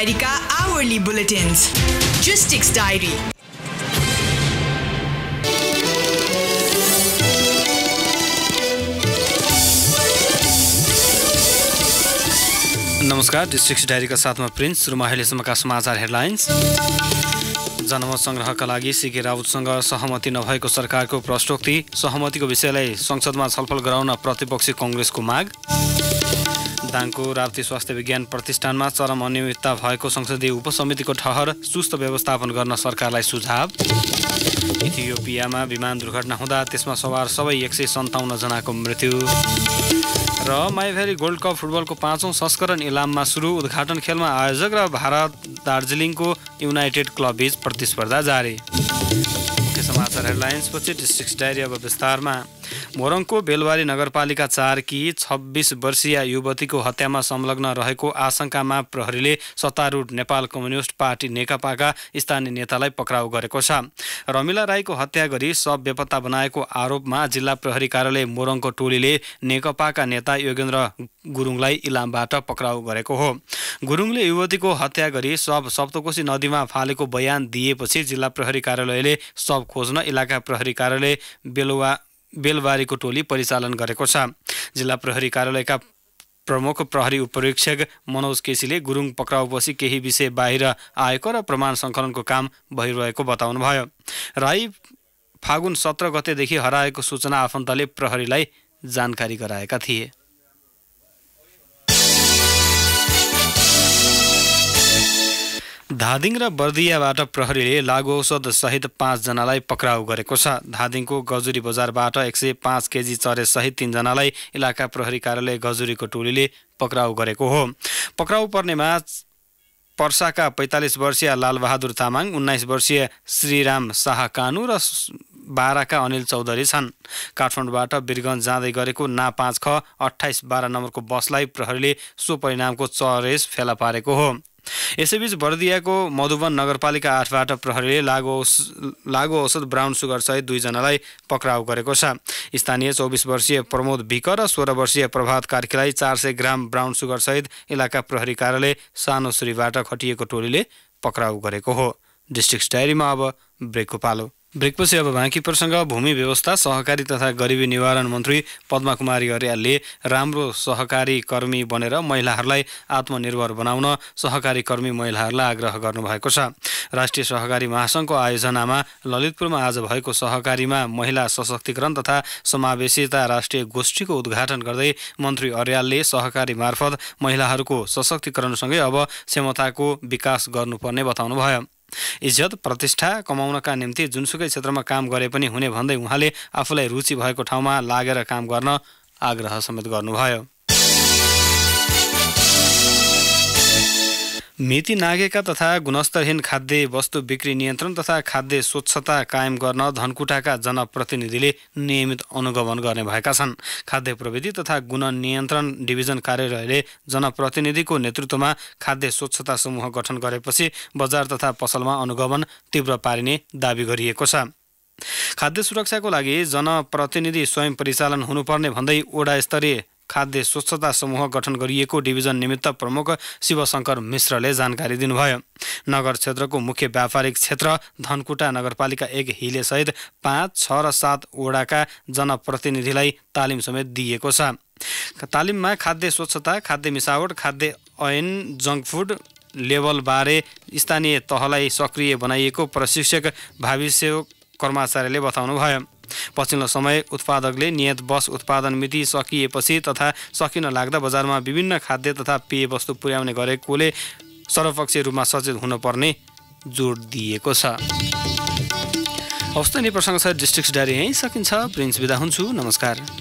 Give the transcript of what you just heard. Diary का hourly bulletin districts diary. नमस्कार, districts diary का साथमा प्रिन्स रुमा अहिलेसम्मका समाचार हेडलाइन्स। जनमत संग्रहका लागि सीके राउतसँग सहमति नभएको सरकारको प्रश्नोक्ति, सहमतिको विषयलाई संसदमा छलफल गराउन प्रतिपक्षी कङ्ग्रेसको माग। दाङको राप्ती स्वास्थ्य विज्ञान प्रतिष्ठानमा चरम अनियमितता भएको संसदीय उपसमितिको ठहर, सुस्त व्यवस्थापन गर्न सरकारलाई सुझाव। इथियोपियामा विमान दुर्घटना हुँदा त्यसमा सवार सबै 157 जनाको मृत्यु। र माइभेरी गोल्ड कप फुटबलको 5औं संस्करण इलाममा सुरु, उद्घाटन खेलमा आयोजक र भारत दार्जिलिङको युनाइटेड क्लब बीच प्रतिस्पर्धा जारी। मुख्य समाचार हेडलाइन्सपछि डिस्ट्रिक्स डायरी अब विस्तारमा। मोरङको बेलबारी नगरपालिका 4 कि 26 वर्षीय युवतीको हत्यामा संलग्न रहेको आशंकामा प्रहरीले सत्तारूढ नेपाल कम्युनिस्ट पार्टी नेकपाका स्थानीय नेतालाई पक्राउ गरेको छ। रमिला राईको हत्या गरी शव बेपत्ता बनाएको आरोपमा जिल्ला प्रहरी कार्यालय मोरङको टोलीले नेकपाका नेता योगेन्द्र गुरुङलाई इलामबाट पक्राउ गरेको हो। गुरुङले युवतीको हत्या गरी शव सप्तकोशी नदीमा फालेको बयान दिएपछि जिल्ला प्रहरी कार्यालयले शव खोज्न इलाका प्रहरी कार्यालय बेलबारीको टोली परिचालन गरेको छ। जिल्ला प्रहरी कार्यालयका प्रमुख प्रहरी उपरीक्षक मनोज केसीले गुरुङ पक्राउपछि केही विषय बाहिर आएको र प्रमाण सङ्कलनको काम भइरहेको बताउनुभयो। राई फागुन 17 गतेदेखि हराएको सूचना आफन्तले प्रहरीलाई जानकारी गराएका थिए। धादिङ र बर्दियाबाट प्रहरीले लागु औषध सहित 5 जनालाई पक्राउ गरेको छ। धादिङको गजुरी बजारबाट 105 केजी चरे सहित 3 जनालाई इलाका प्रहरी कार्यालय गजुरीको टोलीले पक्राउ गरेको हो। पक्राउ पर्नेमा पर्साका 45 वर्षीय लालबहादुर तामाङ, 19 वर्षीय श्रीराम शाह कानु र 12 का अनिल चौधरी छन्। काठमाडौँबाट बिरगञ्ज जाँदै गरेको ना 5 ख 2812 नम्बरको बसलाई प्रहरीले सो परिणामको चरेस फेला पारेको हो। यसैबीच बर्दियाको मधुवन नगरपालिका 8बाट प्रहरीले लागु औषध ब्राउन सुगर सहित 2 जनालाई पक्राउ गरेको छ। स्थानीय 24 वर्षीय प्रमोद भिक र 16 वर्षीय प्रभात कार्कीलाई 400 ग्राम ब्राउन सुगर सहित इलाका प्रहरी कार्यालय सानोश्रीबाट खटिएको टोलीले पक्राउ गरेको हो। डिस्ट्रिक्ट डायरीमा अब ब्रेकको पालो। ब्रेकपछि अब बाँकी प्रसङ्ग। भूमि व्यवस्था, सहकारी तथा गरिबी निवारण मन्त्री पद्मा कुमारी अर्यालले राम्रो सहकारी कर्मी बनेर महिलाहरूलाई आत्मनिर्भर बनाउन सहकारी कर्मी महिलाहरूलाई आग्रह गर्नुभएको छ। राष्ट्रिय सहकारी महासङ्घको आयोजनामा ललितपुरमा आज भएको सहकारीमा महिला सशक्तिकरण तथा समावेशिता राष्ट्रिय गोष्ठीको उद्घाटन गर्दै मन्त्री अर्यालले सहकारी मार्फत महिलाहरूको सशक्तिकरणसँगै अब क्षमताको विकास गर्नुपर्ने बताउनुभयो। इज्जत प्रतिष्ठा कमाउनका निम्ति जुनसुकै क्षेत्रमा काम गरे पनि हुने भन्दै उहाँले आफूलाई रुचि भएको ठाउँमा लागेर काम गर्न आग्रह समेत गर्नुभयो। मिति नागेका तथा गुणस्तरहीन खाद्य वस्तु बिक्री नियन्त्रण तथा खाद्य स्वच्छता कायम गर्न धनकुटाका जनप्रतिनिधिले नियमित अनुगमन गर्ने भएका छन्। खाद्य प्रविधि तथा गुण नियन्त्रण डिभिजन कार्यालयले जनप्रतिनिधिको नेतृत्वमा खाद्य स्वच्छता समूह गठन गरेपछि बजार तथा पसलमा अनुगमन तीव्र पारिने दावी गरिएको छ। खाद्य सुरक्षाको लागि जनप्रतिनिधि स्वयं परिचालन हुनुपर्ने भन्दै ओडा स्तरीय खाद्य स्वच्छता समूह गठन गरिएको डिभिजन निमित्त प्रमुख शिवशंकर मिश्रले जानकारी दिनुभयो। नगर क्षेत्रको मुख्य व्यापारिक क्षेत्र धनकुटा नगरपालिका 1 हिलेसहित 5, 6 र 7 वडाका जनप्रतिनिधिलाई तालिम समेत दिएको छ। तालिममा खाद्य स्वच्छता, खाद्य मिसावट, खाद्य ऐन, जंक फूड लेभल बारे स्थानीय तहलाई सक्रिय बनाइएको प्रशिक्षक भविष्य कर्मचारीले बताउनुभयो। पछिल्लो समय उत्पादकले नियत बस उत्पादन मिति सकिएपछि तथा सकिन लाग्दा बजारमा विभिन्न खाद्य तथा पेय वस्तु पुर्याउने गरेकोले सर्वपक्षीय रूपमा सचेत हुनुपर्ने जोड दिएको छ। अवस्था नै प्रसङ्ग छ। डिस्ट्रिक्ट डायरी यहीँ सकिन्छ। प्रिन्स बिदा हुन्छु। नमस्कार।